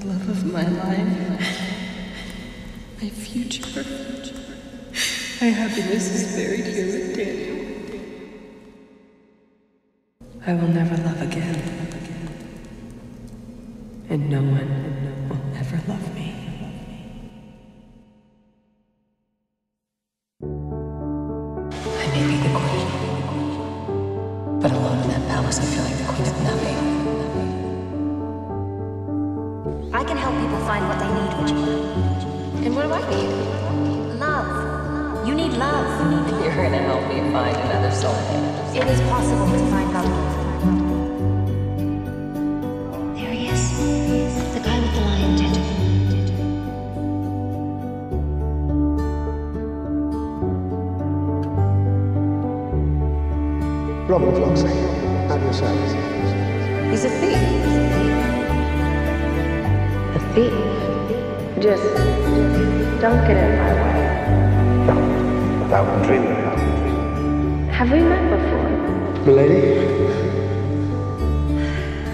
the love of my life, my future. My happiness is buried here with Daniel. I will never love again, and no one will ever love me. I may be the queen, but alone in that palace I feel like the queen of nothing. I can help people find what they need, Regina. And what do I need? Love. You need love. You're gonna help me find another soul. It is possible to find love. Robin of Locksley, at your service. He's a thief. A thief? Just don't get in my way. That would dream of it. Have we met before? Milady?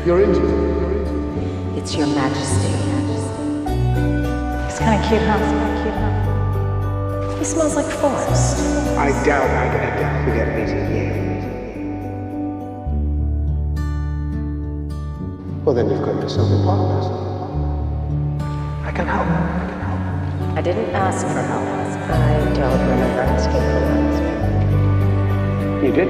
You're injured. It's your majesty. He's kind of cute, huh? He smells like forest. I doubt I'm going to forget meeting you. Well, then you've got yourself a partner. I can help. I didn't ask for help. I don't remember asking for help. You did?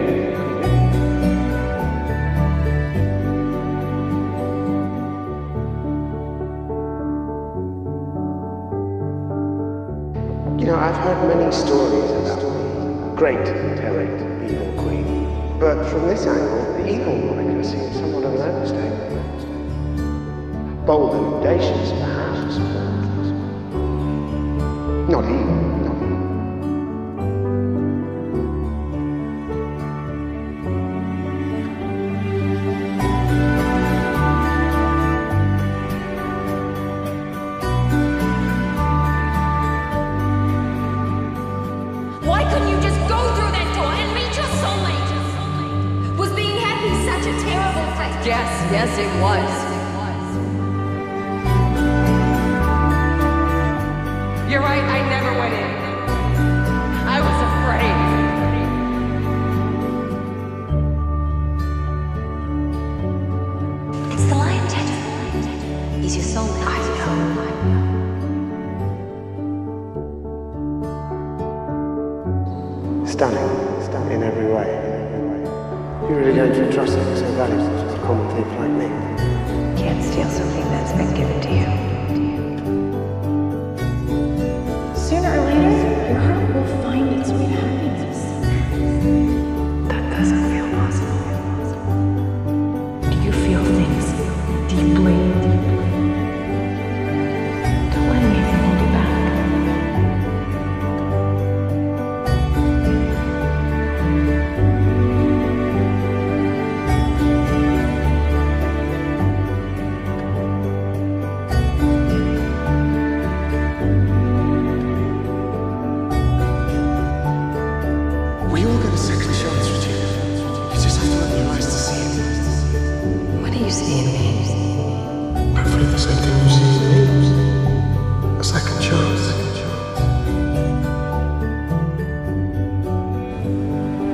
You know, I've heard many stories about great, terrible evil queen. But from this angle, the evil moniker seems somewhat of an overstatement. Bold and audacious, perhaps. Not evil, no. Why couldn't you just go through that door and meet your soulmate? Was being happy such a terrible fate? Yes, it was. You're right, I never went in. I was afraid. It's the lion, Ted. He's your soul. I know. Stunning in every way. You're really going to trust him so valuable to a common thief like me. Can't steal something that's been given to you. Sooner or later, your heart will find its way to happiness. That doesn't feel possible. Do you feel things deeply? Don't let anything hold you back.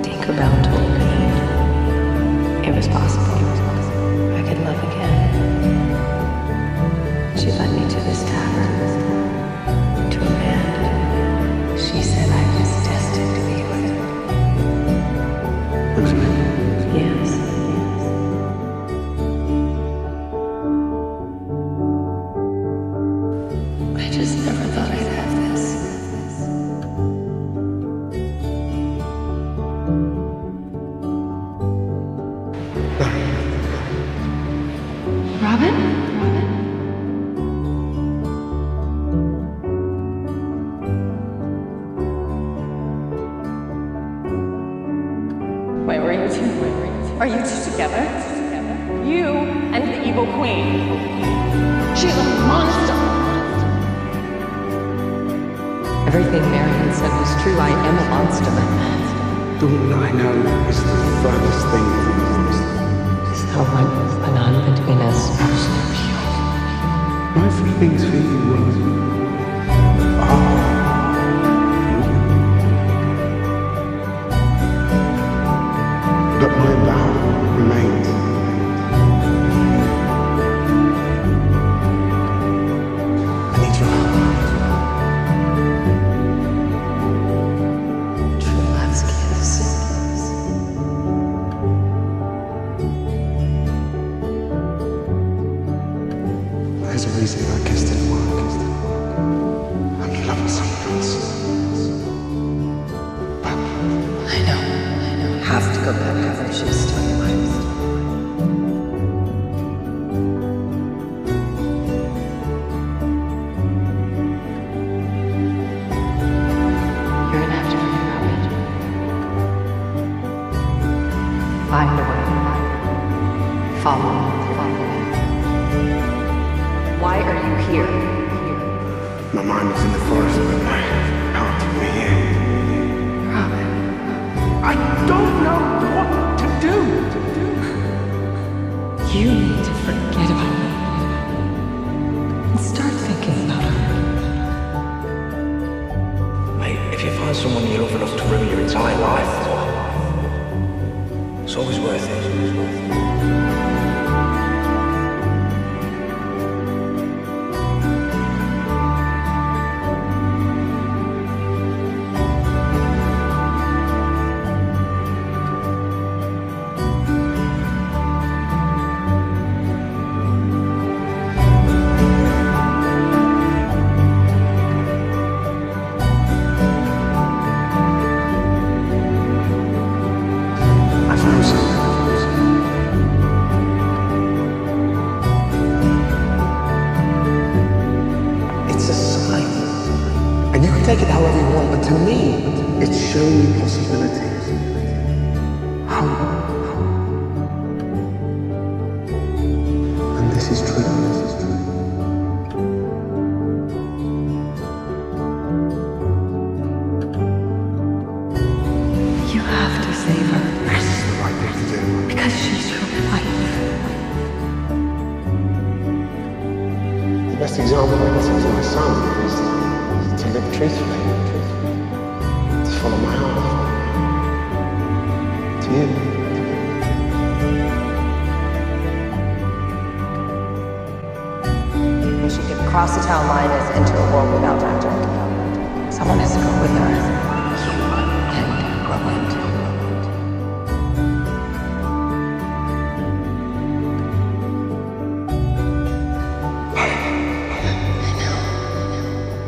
Tinkerbell told me it was possible. I could love again. She led me to this tavern, to a man. She said I was destined to be with him. With me? Yes. I just never thought I'd have this. Robin? Wait, were you two? Are you two together? You and the Evil Queen. She's a monster! Everything Marian said was true. I am a monster. The one I know is the furthest thing from this. How much went on between us? My There's a reason our kiss didn't work. I'm in love with someone else. But I know. Have to go back over. She's still alive. Find a way. Follow me. Why are you here? My mind was in the forest, but my heart took me in. Robin. I don't know what to do. You need to forget about me and start thinking about her. Mate, if you find someone you love enough to ruin your entire life, it's always worth it. And you can take it however you want, but to me, it's showing you possibilities. How? And this is true. You have to save her. This is the right thing to do. Because she's your wife. The best example I can see to my son is to live truthfully, to follow my heart, to you. And she could cross the town line as into a world without Dr. Tinkerbell. Someone has to go with her. You and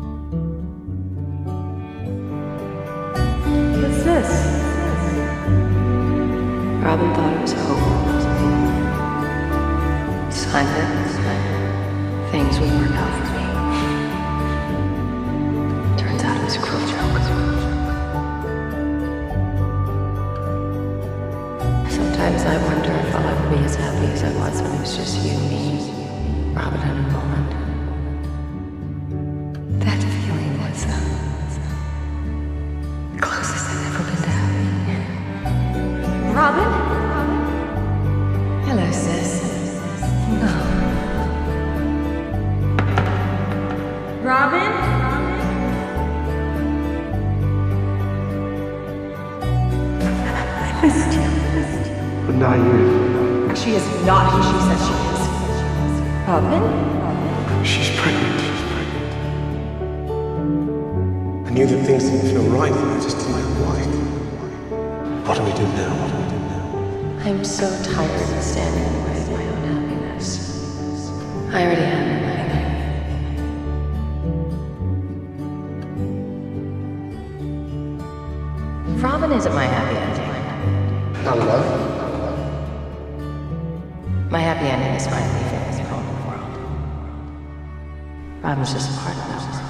Roland. Robin thought it was hope. Sign that things would work out for me. Turns out it was a cruel joke. Sometimes I wonder if I'll ever be as happy as I was when it was just you, me, Robin, and Roland. That feeling was the closest I've ever been to happy. Robin? Hello, sis. Oh. Robin? I missed you. But not you. She is not who she says she is. Robin? She's pregnant. I knew that things didn't feel right, and I just didn't know why. What do we do now? I'm so tired of standing in the way of my own happiness. I already have it. Robin isn't my happy ending. Not love? My happy ending is finally famous all over the world. Robin's just a part of that world.